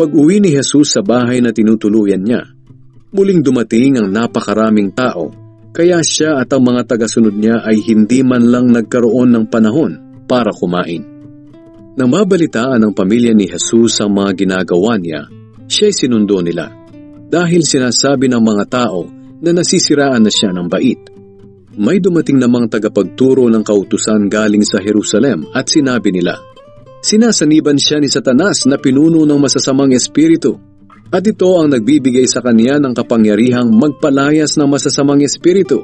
Pag-uwi ni Jesus sa bahay na tinutuluyan niya, muling dumating ang napakaraming tao, kaya siya at ang mga tagasunod niya ay hindi man lang nagkaroon ng panahon para kumain. Nang mabalitaan ng pamilya ni Jesus ang mga ginagawa niya, siya'y sinundo nila, dahil sinasabi ng mga tao na nasisiraan na siya ng bait. May dumating namang tagapagturo ng kautusan galing sa Jerusalem at sinabi nila, sinasaniban siya ni Satanas na pinuno ng masasamang espiritu, at ito ang nagbibigay sa kanya ng kapangyarihang magpalayas ng masasamang espiritu.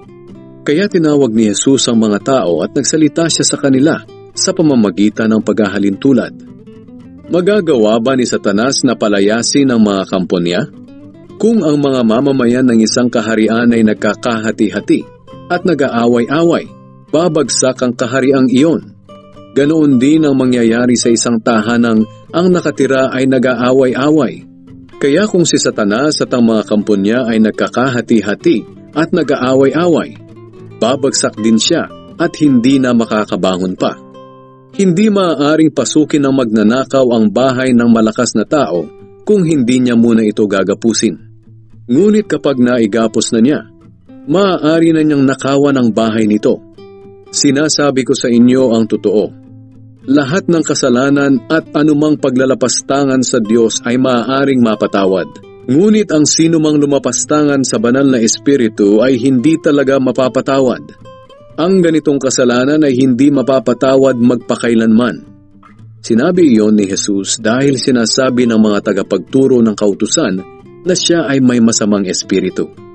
Kaya tinawag ni Jesus ang mga tao at nagsalita siya sa kanila sa pamamagitan ng paghahalintulad. Magagawa ba ni Satanas na palayasin ang mga kampo niya? Kung ang mga mamamayan ng isang kaharian ay nagkakahati-hati at nag-aaway-away, babagsak ang kahariang iyon. Ganoon din ang mangyayari sa isang tahanang ang nakatira ay nag-aaway-away. Kaya kung si Satanas at ang mga kampo niya ay nagkakahati-hati at nag-aaway-away, babagsak din siya at hindi na makakabangon pa. Hindi maaaring pasukin ng magnanakaw ang bahay ng malakas na tao kung hindi niya muna ito gagapusin. Ngunit kapag naigapos na niya, maaari na niyang nakawan ang bahay nito. Sinasabi ko sa inyo ang totoo. Lahat ng kasalanan at anumang paglalapastangan sa Diyos ay maaaring mapatawad. Ngunit ang sinumang lumapastangan sa banal na espiritu ay hindi talaga mapapatawad. Ang ganitong kasalanan ay hindi mapapatawad magpakailanman. Sinabi iyon ni Jesus dahil sinasabi ng mga tagapagturo ng kautusan na siya ay may masamang espiritu.